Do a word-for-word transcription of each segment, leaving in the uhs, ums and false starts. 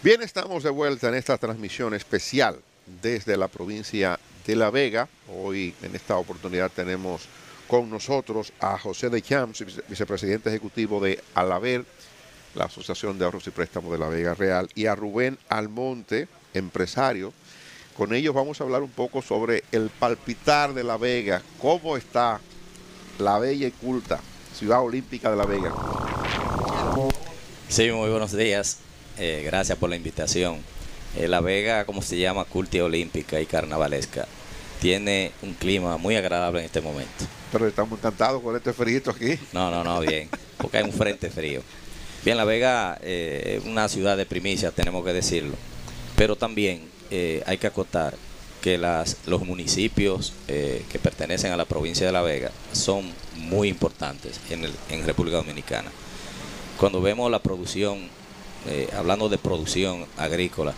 Bien, estamos de vuelta en esta transmisión especial desde la provincia de La Vega. Hoy en esta oportunidad tenemos con nosotros a José Deschamps, vice vicepresidente ejecutivo de ALAVER, la Asociación de Ahorros y Préstamos de La Vega Real, y a Rubén Almonte, empresario. Con ellos vamos a hablar un poco sobre el palpitar de La Vega, cómo está la bella y culta ciudad olímpica de La Vega. Sí, muy buenos días. Eh, gracias por la invitación. Eh, La Vega, como se llama, culta olímpica y carnavalesca, tiene un clima muy agradable en este momento. Pero estamos encantados con este frío aquí. No, no, no, bien, porque hay un frente frío. Bien, La Vega eh, es una ciudad de primicias, tenemos que decirlo. Pero también eh, hay que acotar que las, los municipios eh, que pertenecen a la provincia de La Vega son muy importantes en, el, en República Dominicana. Cuando vemos la producción, eh, hablando de producción agrícola,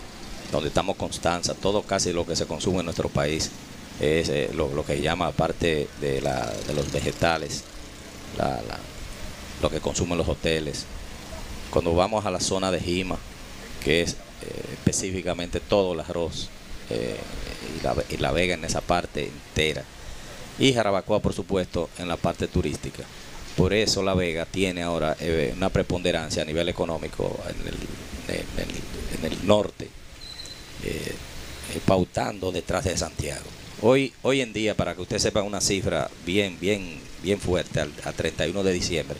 donde estamos Constanza, todo casi lo que se consume en nuestro país es eh, lo, lo que se llama parte de, la, de los vegetales, la, la, lo que consumen los hoteles. Cuando vamos a la zona de Jima, que es eh, específicamente todo el arroz, eh, y, la, y La Vega en esa parte entera, y Jarabacoa, por supuesto, en la parte turística. Por eso La Vega tiene ahora eh, una preponderancia a nivel económico en el, en el, en el norte, eh, eh, pautando detrás de Santiago. Hoy, hoy en día, para que usted sepa una cifra bien, bien, bien fuerte, al, al treinta y uno de diciembre,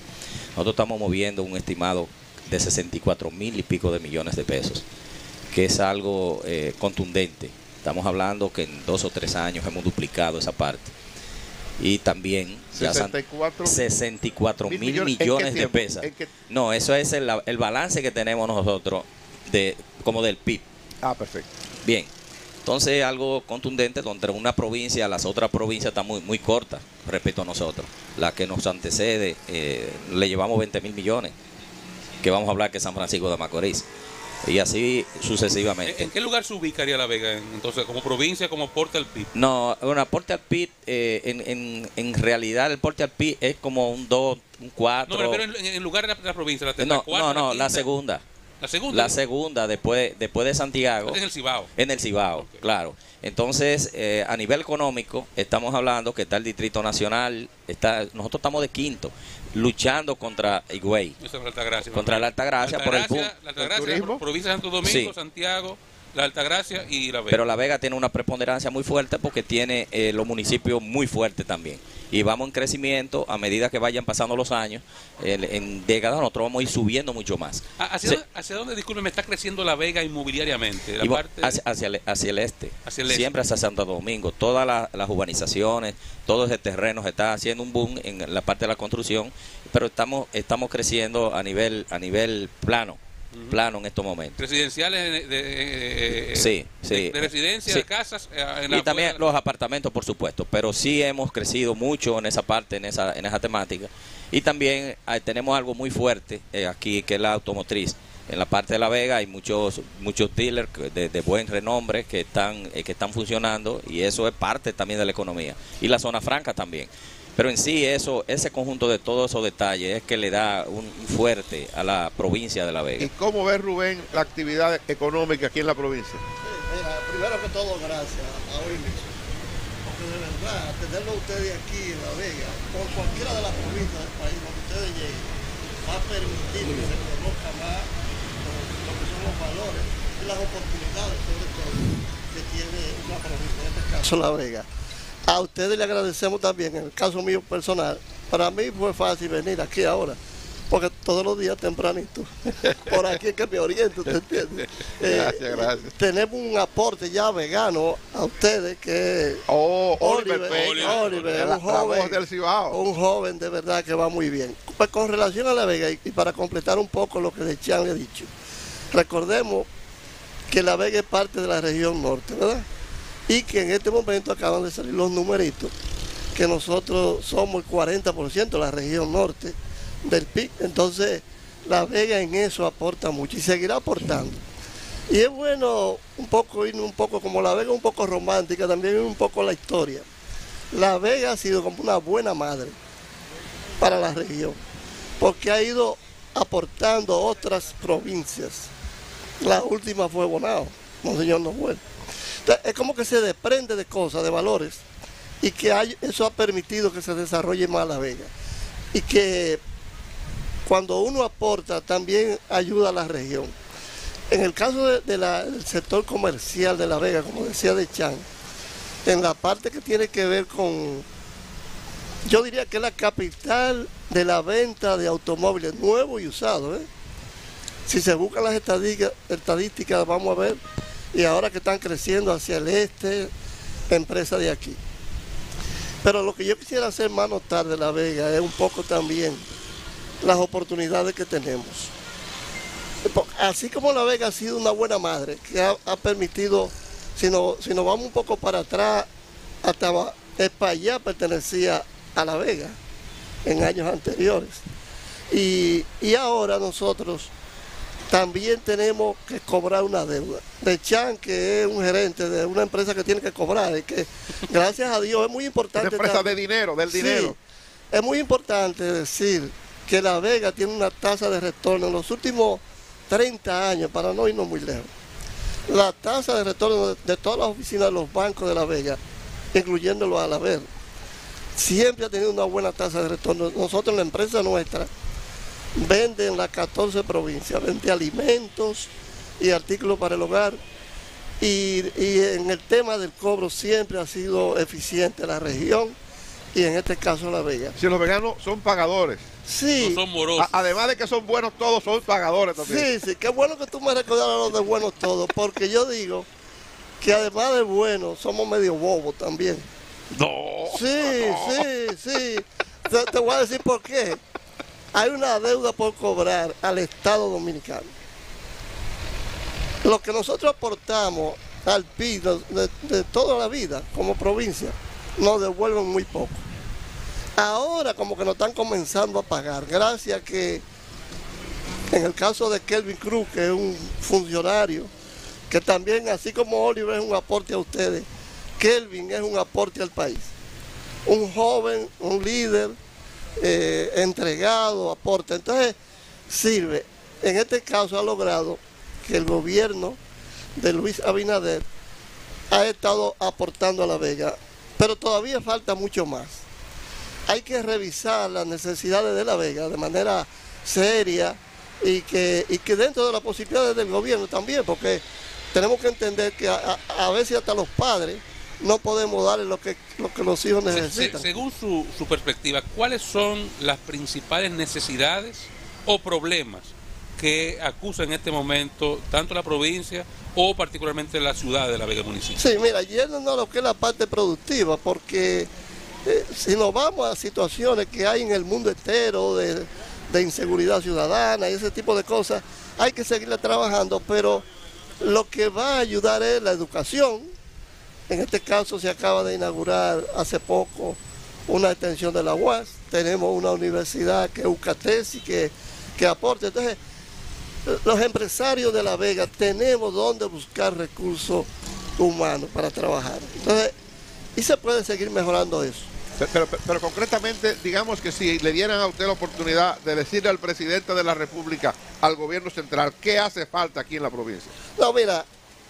nosotros estamos moviendo un estimado de sesenta y cuatro mil y pico de millones de pesos, que es algo eh, contundente. Estamos hablando que en dos o tres años hemos duplicado esa parte. Y también sesenta y cuatro mil millones de pesos. No, eso es el, el balance que tenemos nosotros de como del P I B. Ah, perfecto. Bien, entonces algo contundente donde una provincia, las otras provincias están muy, muy cortas respecto a nosotros. La que nos antecede, eh, le llevamos veinte mil millones. Que vamos a hablar que San Francisco de Macorís, y así sucesivamente. ¿En qué lugar se ubicaría La Vega entonces? ¿Como provincia, como aporte al P I B? No, bueno, aporte al P I B, eh, en, en, en realidad el aporte al P I B es como un dos, un cuatro. No, pero en, en lugar de la, la provincia, la tercera, no, cuatro, no, no, la, la segunda. ¿La segunda? La segunda, después, después de Santiago. En el Cibao. En el Cibao, okay. Claro. Entonces, eh, a nivel económico, estamos hablando que está el Distrito Nacional, está, nosotros estamos de quinto, luchando contra Higüey. Eso es la Altagracia. Contra la Altagracia, la Altagracia, por el boom. La Altagracia, la provincia de Santo Domingo, sí. Santiago, la Altagracia y La Vega. Pero La Vega tiene una preponderancia muy fuerte porque tiene eh, los municipios muy fuertes también. Y vamos en crecimiento a medida que vayan pasando los años. El, en décadas nosotros vamos a ir subiendo mucho más. ¿Hacia, sí. dónde, hacia dónde, disculpe, me está creciendo La Vega inmobiliariamente? La parte hacia, hacia, el, hacia el este. Hacia el este. Siempre hacia Santo Domingo. Todas la, las urbanizaciones, todo ese terreno se está haciendo un boom en la parte de la construcción. Pero estamos estamos creciendo a nivel a nivel plano. Plano en estos momentos. Residenciales de, de, de, sí, sí. de, de residencias, sí. casas. En la y también los apartamentos, por supuesto, pero sí hemos crecido mucho en esa parte, en esa, en esa temática. Y también eh, tenemos algo muy fuerte eh, aquí, que es la automotriz. En la parte de La Vega hay muchos muchos dealers de, de buen renombre que están, eh, que están funcionando, y eso es parte también de la economía. Y la zona franca también. Pero en sí, eso, ese conjunto de todos esos detalles es que le da un fuerte a la provincia de La Vega. ¿Y cómo ves, Rubén, la actividad económica aquí en la provincia? Sí, mira, primero que todo, gracias a oírme. Porque de verdad, tenerlo ustedes aquí en La Vega, por cualquiera de las provincias del país donde ustedes lleguen, va a permitir que se conozca más lo que son los valores y las oportunidades, sobre todo, que tiene una provincia, en este caso La Vega. A ustedes le agradecemos también, en el caso mío personal, para mí fue fácil venir aquí ahora, porque todos los días tempranito, por aquí es que me oriento, ¿te entiendes? Gracias, eh, gracias. Tenemos un aporte ya vegano a ustedes que es oh, Oliver, Oliver, Oliver, Oliver la, un, joven, del Cibao. un joven de verdad que va muy bien. Pues con relación a La Vega, y, y para completar un poco lo que Deschamps ha dicho, recordemos que La Vega es parte de la región norte, ¿verdad? Y que en este momento acaban de salir los numeritos, que nosotros somos el cuarenta por ciento de la región norte del P I B. Entonces, La Vega en eso aporta mucho y seguirá aportando. Y es bueno un poco ir un poco, como La Vega un poco romántica, también un poco la historia. La Vega ha sido como una buena madre para la región, porque ha ido aportando otras provincias La última fue Bonao, Monseñor Nouel. Entonces, es como que se desprende de cosas, de valores, y que hay, eso ha permitido que se desarrolle más La Vega. Y que cuando uno aporta, también ayuda a la región. En el caso de, de la, del sector comercial de La Vega, como decía Deschamps, en la parte que tiene que ver con, yo diría que es la capital de la venta de automóviles nuevos y usados, ¿eh? Si se buscan las estadísticas, estadísticas, vamos a ver, y ahora que están creciendo hacia el este, empresas de aquí. Pero lo que yo quisiera hacer más notar de La Vega es un poco también las oportunidades que tenemos. Así como La Vega ha sido una buena madre, que ha, ha permitido, si no, si nos vamos un poco para atrás, hasta España pertenecía a La Vega en años anteriores. Y, y ahora nosotros también tenemos que cobrar una deuda. Deschamps, que es un gerente de una empresa que tiene que cobrar, y que gracias a Dios es muy importante. Una empresa de dinero, del dinero. Sí, es muy importante decir que La Vega tiene una tasa de retorno en los últimos treinta años, para no irnos muy lejos. La tasa de retorno de todas las oficinas de los bancos de La Vega, incluyendo los ALAVER, siempre ha tenido una buena tasa de retorno. Nosotros, la empresa nuestra, vende en las catorce provincias, vende alimentos y artículos para el hogar, y, y en el tema del cobro siempre ha sido eficiente la región, y en este caso La Vega. Si los veganos son pagadores, sí, no son morosos. A, además de que son buenos todos, son pagadores también. Sí, sí, qué bueno que tú me recordaras lo de buenos todos, porque yo digo que además de buenos, somos medio bobos también. No. Sí, no. sí, sí. Te, te voy a decir por qué. Hay una deuda por cobrar al Estado Dominicano. Lo que nosotros aportamos al P I B de, de toda la vida como provincia, nos devuelven muy poco. Ahora como que nos están comenzando a pagar, gracias a que en el caso de Kelvin Cruz, que es un funcionario, que también, así como Oliver es un aporte a ustedes, Kelvin es un aporte al país. Un joven, un líder, Eh, entregado, aporta. Entonces sirve. En este caso ha logrado que el gobierno de Luis Abinader ha estado aportando a La Vega, pero todavía falta mucho más. Hay que revisar las necesidades de La Vega de manera seria, y que, y que dentro de las posibilidades del gobierno también, porque tenemos que entender que a, a, a veces hasta los padres no podemos darle lo que, lo que los hijos necesitan. Se, se, según su, su perspectiva, ¿cuáles son las principales necesidades o problemas que acusa en este momento tanto la provincia o particularmente la ciudad de La Vega municipio? Sí, mira, yéndonos a lo que es la parte productiva, porque eh, si nos vamos a situaciones que hay en el mundo entero de, de inseguridad ciudadana y ese tipo de cosas, hay que seguirla trabajando, pero lo que va a ayudar es la educación. En este caso se acaba de inaugurar hace poco una extensión de la U A S. Tenemos una universidad que es UCATECI, que, que aporta. Entonces, los empresarios de La Vega tenemos donde buscar recursos humanos para trabajar. Entonces, y se puede seguir mejorando eso. Pero, pero, pero concretamente, digamos que si le dieran a usted la oportunidad de decirle al presidente de la República, al gobierno central, ¿qué hace falta aquí en la provincia? No, mira,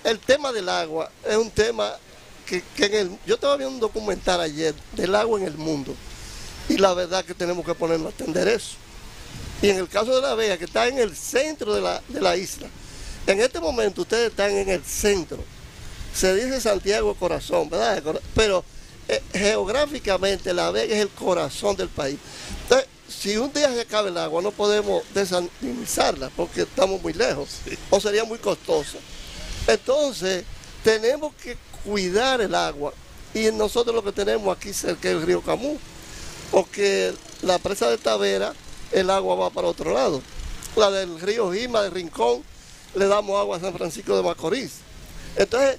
el tema del agua es un tema... Que, que en el, yo estaba viendo un documental ayer del agua en el mundo, y la verdad que tenemos que ponernos a atender eso. Y en el caso de La Vega, que está en el centro de la, de la isla, en este momento ustedes están en el centro. Se dice Santiago corazón, ¿verdad? Pero eh, geográficamente La Vega es el corazón del país. Entonces, si un día se acaba el agua, no podemos desalinizarla porque estamos muy lejos, sí, o sería muy costoso. Entonces, tenemos que cuidar el agua, y nosotros lo que tenemos aquí cerca del río Camú, porque la presa de Tavera, el agua va para otro lado, la del río Jima, del Rincón, le damos agua a San Francisco de Macorís. Entonces,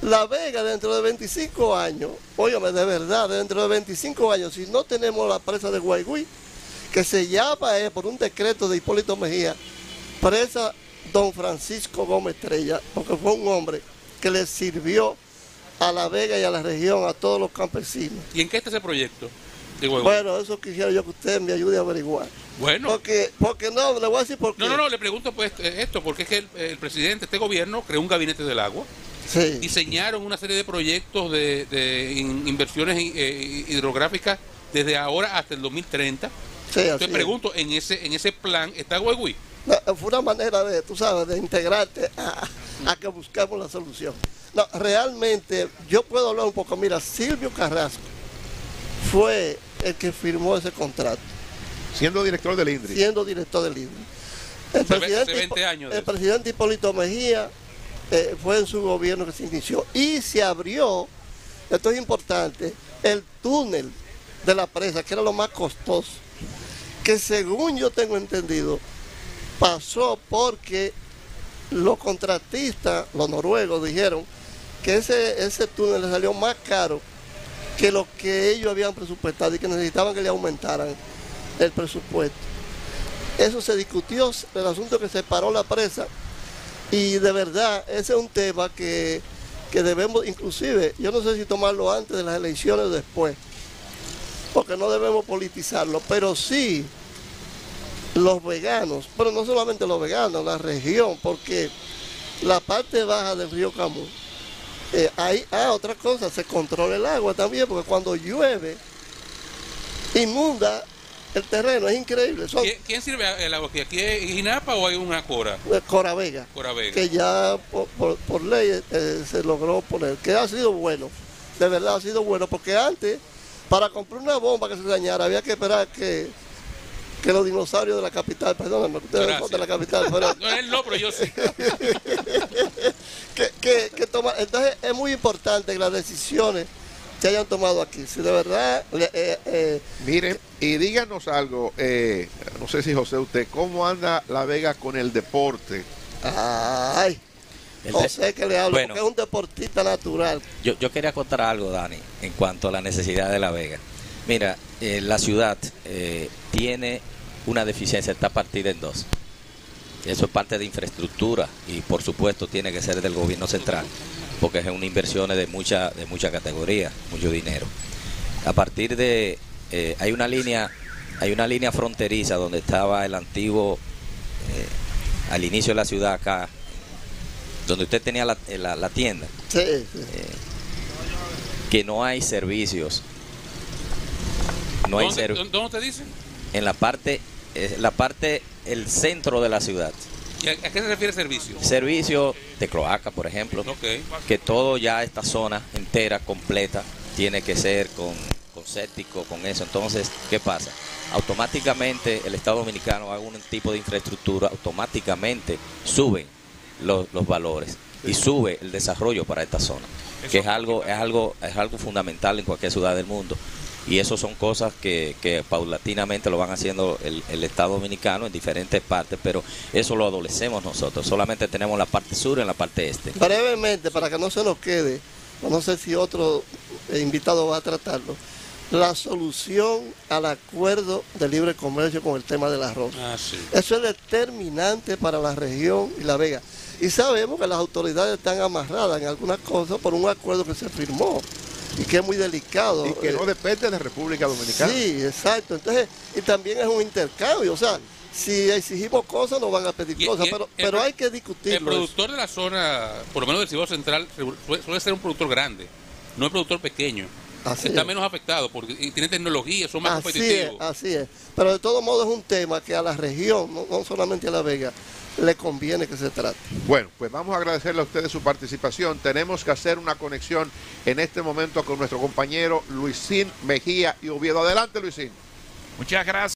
La Vega dentro de veinticinco años, óyeme, de verdad, dentro de veinticinco años, si no tenemos la presa de Guaigüí, que se llama eh, por un decreto de Hipólito Mejía, presa Don Francisco Gómez Estrella, porque fue un hombre que le sirvió a La Vega y a la región, a todos los campesinos. ¿Y en qué está ese proyecto? de Guaigüí. Bueno, eso quisiera yo que usted me ayude a averiguar. Bueno. Porque, porque no, le voy a decir por qué. No, no, no, le pregunto pues esto, porque es que el, el presidente, este gobierno, creó un gabinete del agua. Sí. Diseñaron una serie de proyectos de, de in, inversiones eh, hidrográficas desde ahora hasta el dos mil treinta. Sí, te pregunto, en ese, en ese plan está Guaigüí. No, fue una manera de, tú sabes, de integrarte a, a que buscamos la solución. No, realmente, yo puedo hablar un poco. Mira, Silvio Carrasco fue el que firmó ese contrato. Siendo director del INRI. Siendo director del INRI. El presidente, veinte años el presidente Hipólito Mejía eh, fue en su gobierno que se inició. Y se abrió, esto es importante, el túnel de la presa, que era lo más costoso, que según yo tengo entendido, pasó porque los contratistas, los noruegos, dijeron que ese, ese túnel le salió más caro que lo que ellos habían presupuestado y que necesitaban que le aumentaran el presupuesto. Eso se discutió, el asunto que se paró la presa, y de verdad ese es un tema que, que debemos, inclusive, yo no sé si tomarlo antes de las elecciones o después, porque no debemos politizarlo, pero sí los veganos, pero no solamente los veganos, la región, porque la parte baja del río Camú, eh, hay ah, otra cosa, se controla el agua también, porque cuando llueve, inunda el terreno, es increíble. Son... ¿Quién, ¿Quién sirve el agua aquí? ¿Aquí es INAPA o hay una Cora? Cora Vega, Cora Vega. Que ya por, por, por ley eh, se logró poner, que ha sido bueno, de verdad ha sido bueno, porque antes, para comprar una bomba que se dañara, había que esperar que, que los dinosaurios de la capital, perdóname, ustedes son de la capital, pero... No, él no, pero yo sí. que, que, que toma... Entonces es muy importante que las decisiones se hayan tomado aquí. Si de verdad... Eh, eh, Miren, y díganos algo, eh, no sé si José, usted, ¿cómo anda La Vega con el deporte? Ay, no sé qué le hablo, bueno, porque es un deportista natural. Yo, yo quería contar algo, Dani, en cuanto a la necesidad de La Vega. Mira, eh, la ciudad eh, tiene una deficiencia, está partida en dos. Eso es parte de infraestructura y por supuesto tiene que ser del gobierno central, porque es una inversión de mucha, de mucha categoría, mucho dinero. A partir de... Eh, hay una línea hay una línea fronteriza donde estaba el antiguo, eh, al inicio de la ciudad acá, donde usted tenía la, la, la tienda, sí, sí. Eh, que no hay servicios. No hay ¿Dónde, servicios. ¿Dónde te dicen? En la parte, eh, la parte, el centro de la ciudad. ¿Y a, a qué se refiere servicio? Servicio de cloaca, por ejemplo. Okay. Que todo ya esta zona entera, completa, tiene que ser con, con séptico, con eso. Entonces, ¿qué pasa? Automáticamente el Estado Dominicano haga un tipo de infraestructura, automáticamente suben los, los valores y sube el desarrollo para esta zona, que es algo, es algo, es algo fundamental en cualquier ciudad del mundo. Y eso son cosas que, que paulatinamente lo van haciendo el, el Estado Dominicano en diferentes partes, pero eso lo adolecemos nosotros. Solamente tenemos la parte sur y la parte este. Brevemente, para que no se nos quede, no sé si otro invitado va a tratarlo, la solución al acuerdo de libre comercio con el tema del arroz. Ah, sí. Eso es determinante para la región y La Vega. Y sabemos que las autoridades están amarradas en algunas cosas por un acuerdo que se firmó y que es muy delicado. Y que no depende de la República Dominicana. Sí, exacto. Entonces, y también es un intercambio, o sea, si exigimos cosas nos van a pedir y, cosas, y, pero, el, pero hay que discutirlo. El productor eso. de la zona, por lo menos del Cibao Central, suele ser un productor grande, no un productor pequeño. Así está es. menos afectado porque tiene tecnología, son más así competitivos. Es, así es, pero de todo modo es un tema que a la región, no, no solamente a La Vega, le conviene que se trate. Bueno, pues vamos a agradecerle a ustedes su participación. Tenemos que hacer una conexión en este momento con nuestro compañero Luisín Mejía y Oviedo. Adelante, Luisín. Muchas gracias.